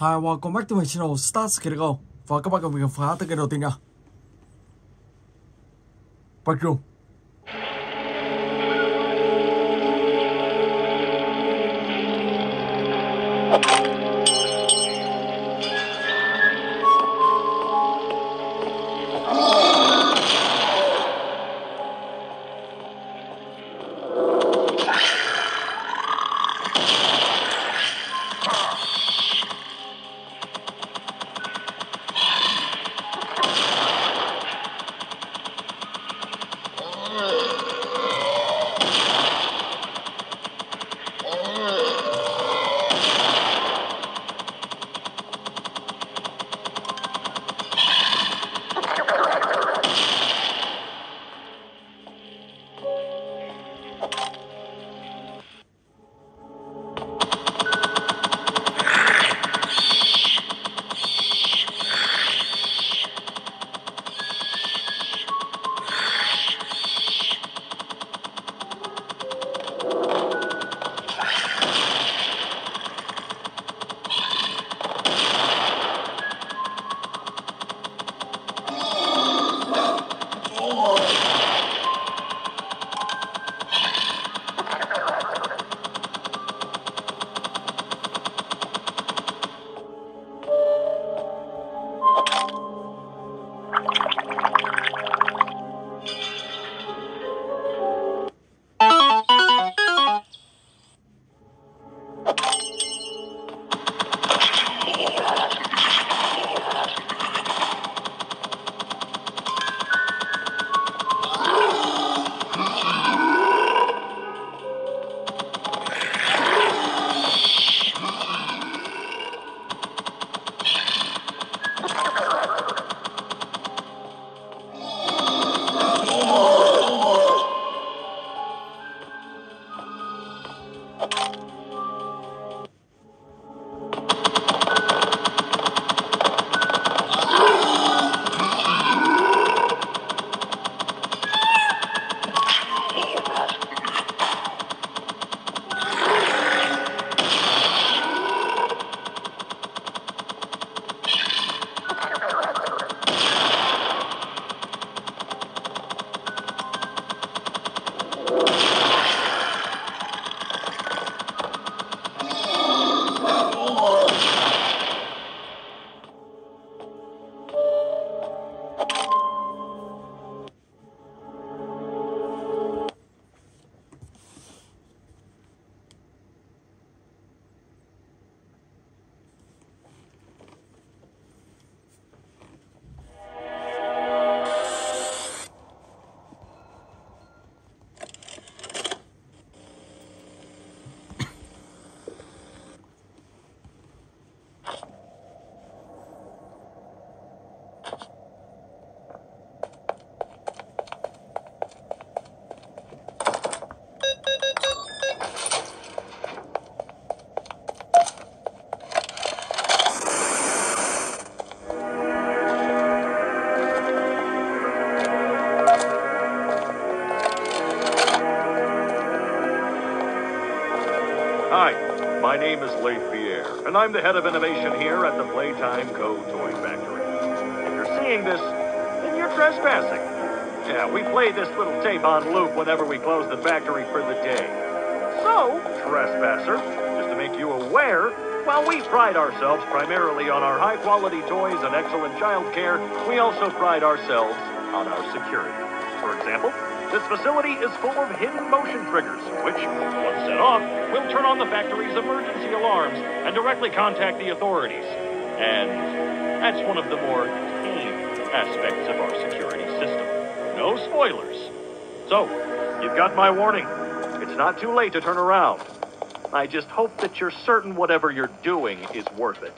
Hi, welcome back to my channel Start Skittle. Và các bạn cùng mình khám phá tựa game đầu tiên nha. Backroom. My name is Le Pierre, and I'm the head of innovation here at the Playtime Co. Toy Factory. If you're seeing this, then you're trespassing. Yeah, we play this little tape on loop whenever we close the factory for the day. So, trespasser, just to make you aware, while we pride ourselves primarily on our high-quality toys and excellent child care, we also pride ourselves on our security. For example, this facility is full of hidden motion triggers, which, once set off, will turn on the factory's emergency alarms and directly contact the authorities. And that's one of the more key aspects of our security system. No spoilers. So, you've got my warning. It's not too late to turn around. I just hope that you're certain whatever you're doing is worth it.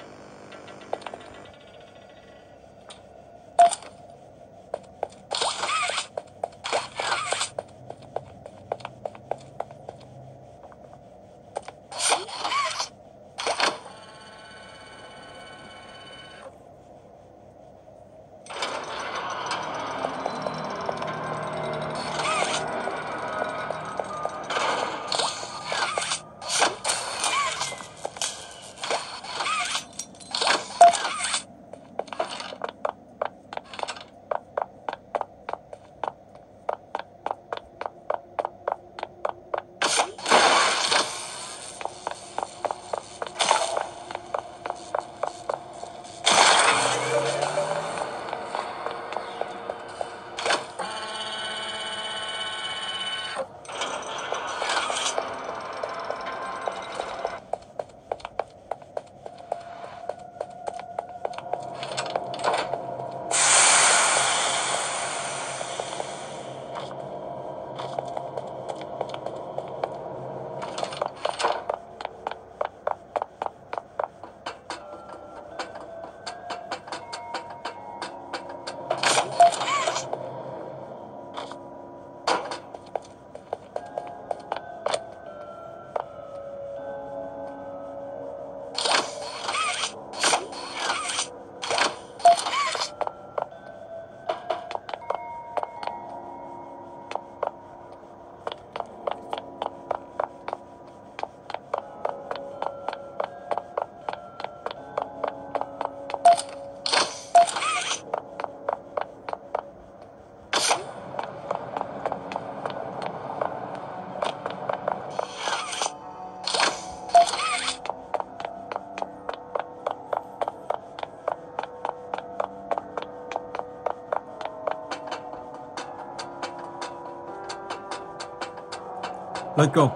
Let go.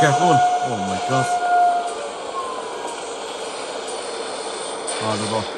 Careful! Oh my gosh! Ah, the ball.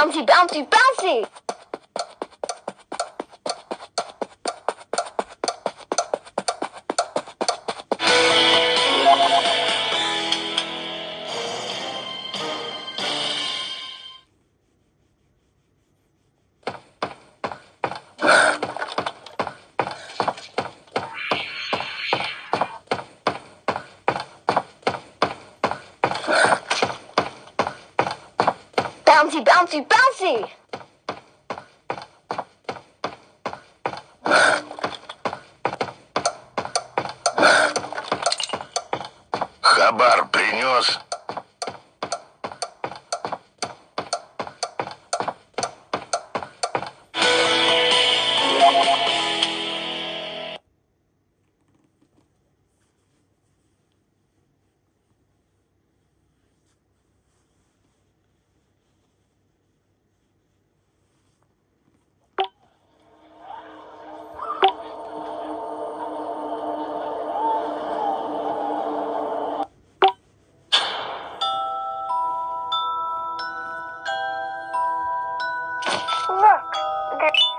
Bouncy, bouncy, bouncy! Bouncy, bouncy, bouncy! Хабар принес?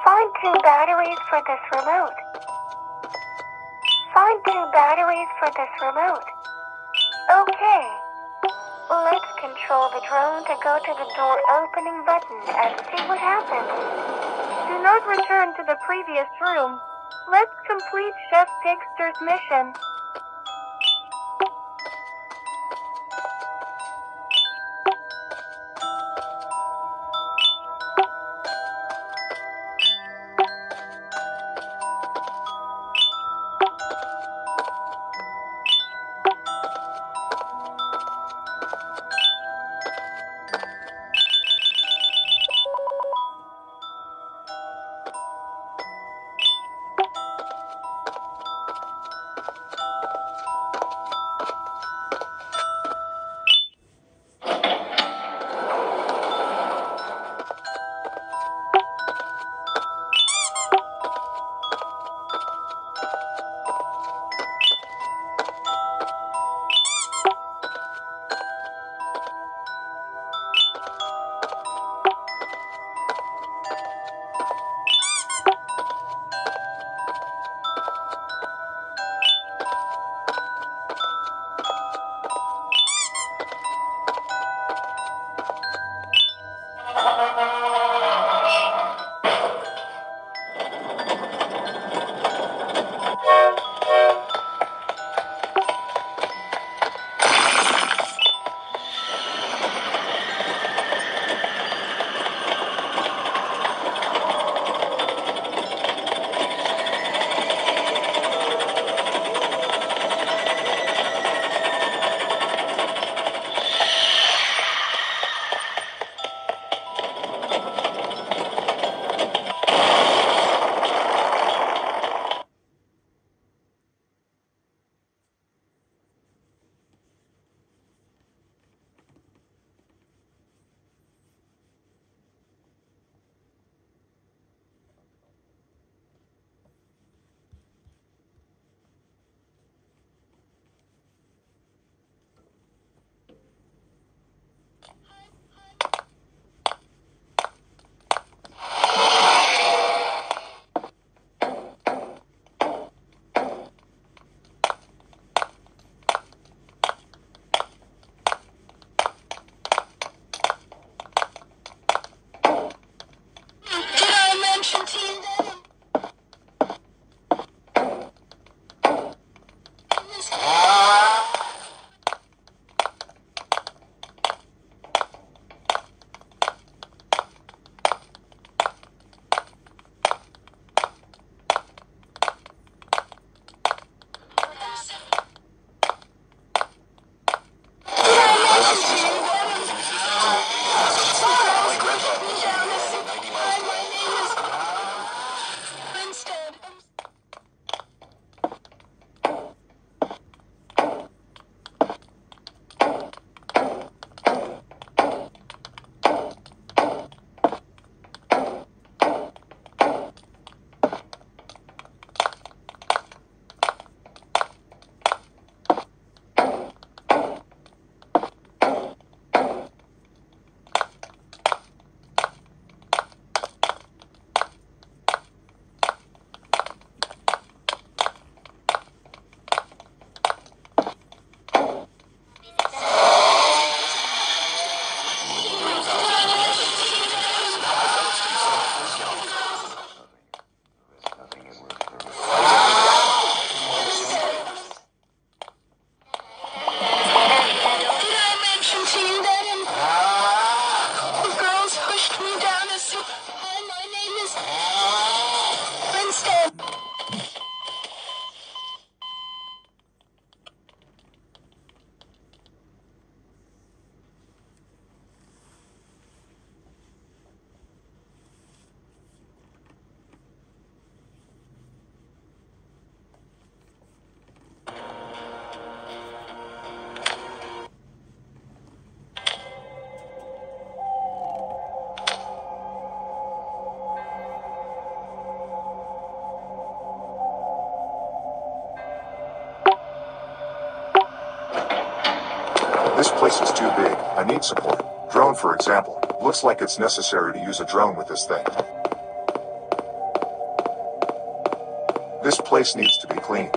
Find two batteries for this remote. Find two batteries for this remote. Okay. Let's control the drone to go to the door opening button and see what happens. Do not return to the previous room. Let's complete Chef Pigster's mission. This place is too big, I need support. Drone, for example. Looks like it's necessary to use a drone with this thing. This place needs to be cleaned.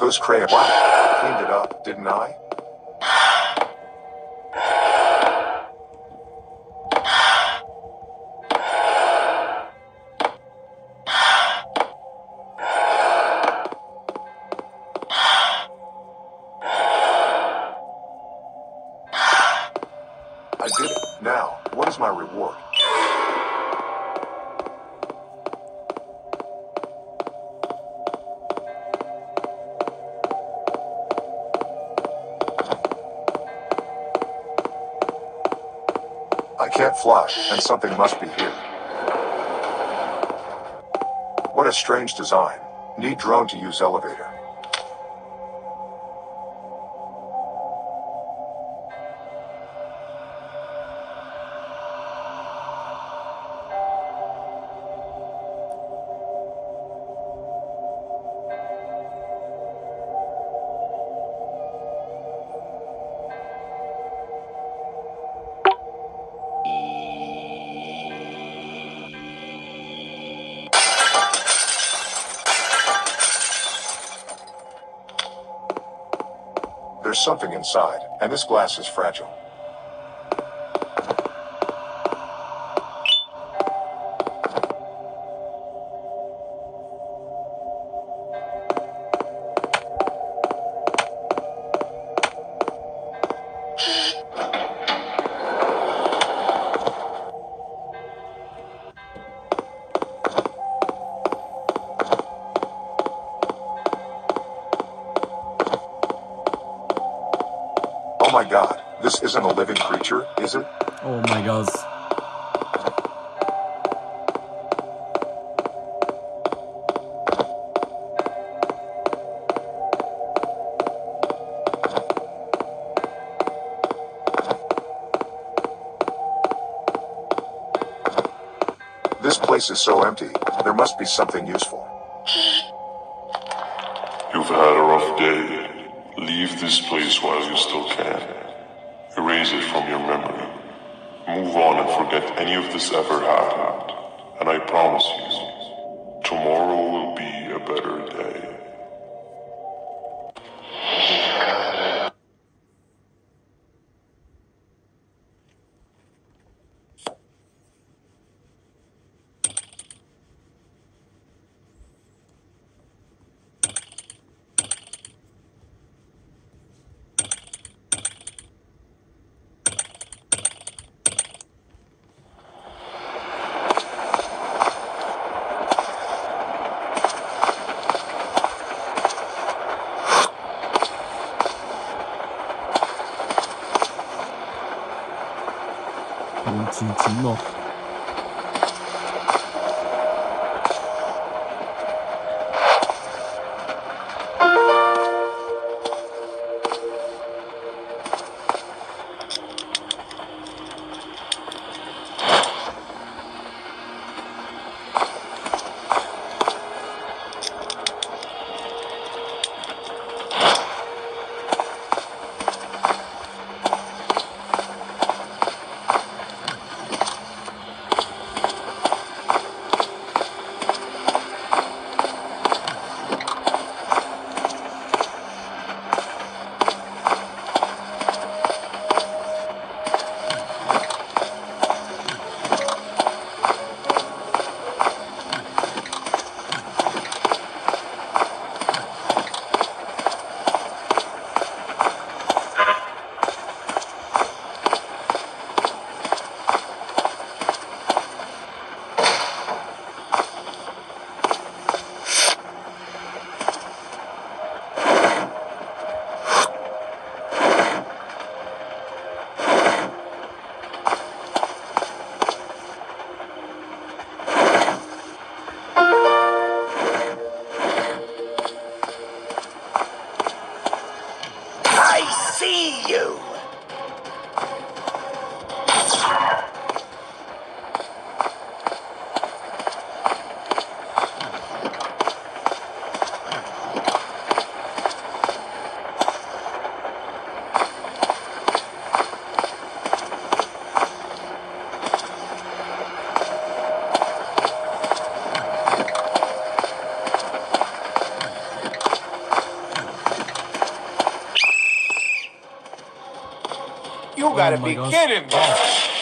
Those crayons, I cleaned it up, didn't I? I did it. Now, what is my reward? I can't flush, and something must be here. What a strange design. Need drone to use elevator. There's something inside, and this glass is fragile. Oh my god, this isn't a living creature, is it? Oh my god. This place is so empty, there must be something useful. You've had a rough day. Leave this place while you still can. Erase it from your memory. Move on and forget any of this ever happened. And I promise you, tomorrow will be a better day. Not. You gotta be kidding me.